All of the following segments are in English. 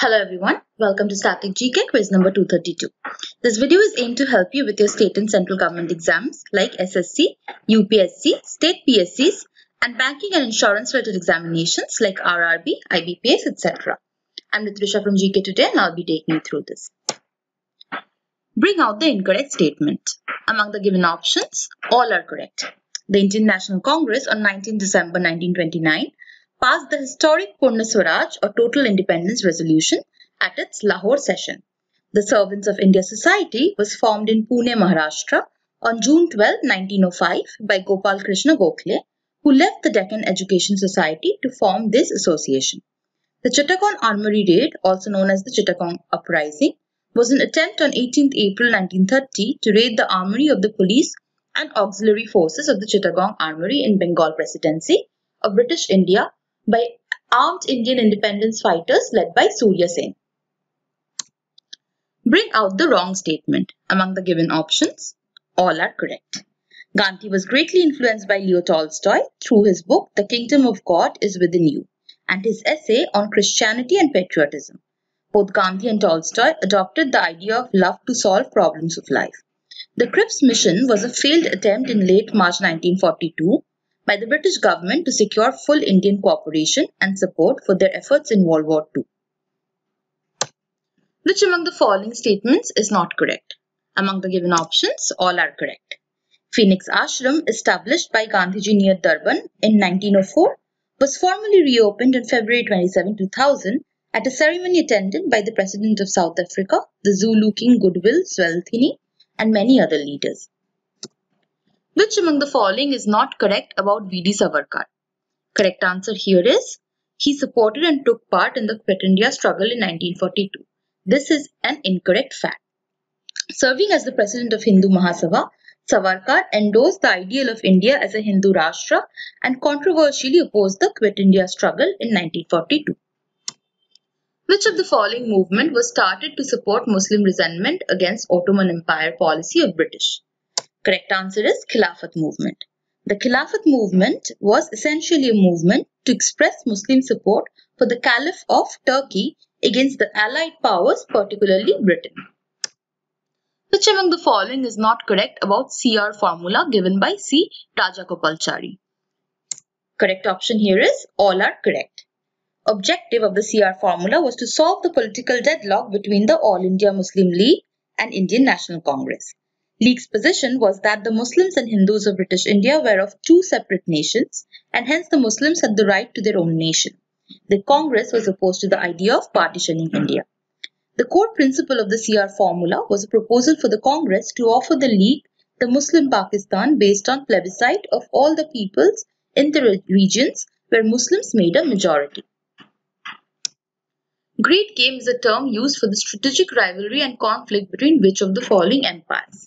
Hello everyone, welcome to Static GK quiz number 232. This video is aimed to help you with your state and central government exams like SSC, UPSC, state PSCs and banking and insurance related examinations like RRB, IBPS etc. I'm Nitrisha from GK Today and I'll be taking you through this. Bring out the incorrect statement. Among the given options, all are correct. The Indian National Congress on 19 December 1929 passed the historic Purnaswaraj or Total Independence Resolution at its Lahore session. The Servants of India Society was formed in Pune, Maharashtra on June 12, 1905 by Gopal Krishna Gokhale, who left the Deccan Education Society to form this association. The Chittagong Armory Raid, also known as the Chittagong Uprising, was an attempt on 18 April 1930 to raid the armory of the police and auxiliary forces of the Chittagong Armory in Bengal Presidency of British India by armed Indian independence fighters led by Surya Sen. Bring out the wrong statement. Among the given options, all are correct. Gandhi was greatly influenced by Leo Tolstoy through his book The Kingdom of God is Within You and his essay on Christianity and patriotism. Both Gandhi and Tolstoy adopted the idea of love to solve problems of life. The Cripps mission was a failed attempt in late March 1942 by the British government to secure full Indian cooperation and support for their efforts in World War II. Which among the following statements is not correct? Among the given options, all are correct. Phoenix Ashram, established by Gandhiji near Durban in 1904, was formally reopened on February 27, 2000 at a ceremony attended by the President of South Africa, the Zulu King Goodwill Swelthini, and many other leaders. Which among the following is not correct about V.D. Savarkar? Correct answer here is, he supported and took part in the Quit India struggle in 1942. This is an incorrect fact. Serving as the president of Hindu Mahasabha, Savarkar endorsed the ideal of India as a Hindu Rashtra and controversially opposed the Quit India struggle in 1942. Which of the following movement was started to support Muslim resentment against Ottoman Empire policy of British? Correct answer is Khilafat Movement. The Khilafat Movement was essentially a movement to express Muslim support for the Caliph of Turkey against the Allied powers, particularly Britain. Which among the following is not correct about CR Formula given by C. Rajagopalachari? Correct option here is all are correct. Objective of the CR Formula was to solve the political deadlock between the All India Muslim League and Indian National Congress. League's position was that the Muslims and Hindus of British India were of two separate nations and hence the Muslims had the right to their own nation. The Congress was opposed to the idea of partitioning India. The core principle of the CR Formula was a proposal for the Congress to offer the League the Muslim Pakistan based on plebiscite of all the peoples in the regions where Muslims made a majority. Great Game is a term used for the strategic rivalry and conflict between which of the following empires?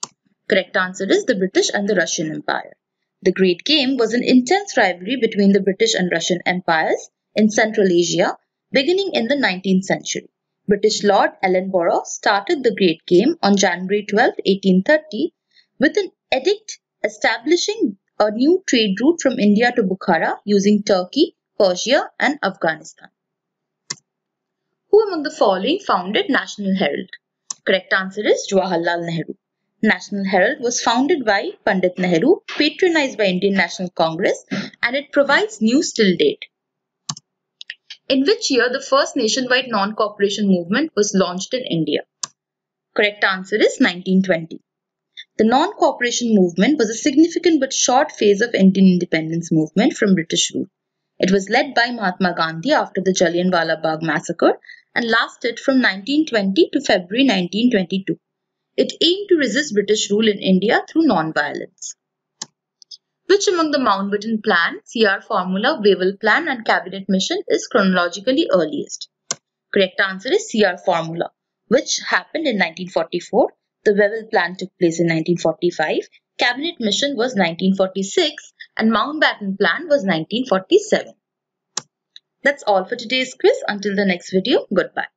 Correct answer is the British and the Russian Empire. The Great Game was an intense rivalry between the British and Russian empires in Central Asia beginning in the 19th century. British Lord Ellenborough started the Great Game on January 12, 1830 with an edict establishing a new trade route from India to Bukhara using Turkey, Persia and Afghanistan. Who among the following founded National Herald? Correct answer is Jawaharlal Nehru. National Herald was founded by Pandit Nehru, patronized by Indian National Congress, and it provides news till date. In which year the first nationwide non-cooperation movement was launched in India? Correct answer is 1920. The non-cooperation movement was a significant but short phase of Indian independence movement from British rule. It was led by Mahatma Gandhi after the Jallianwala Bagh massacre and lasted from 1920 to February 1922. It aimed to resist British rule in India through non-violence. Which among the Mountbatten Plan, CR Formula, Wavell Plan and Cabinet Mission is chronologically earliest? Correct answer is CR Formula, which happened in 1944. The Wavell Plan took place in 1945. Cabinet Mission was 1946 and Mountbatten Plan was 1947. That's all for today's quiz. Until the next video, goodbye.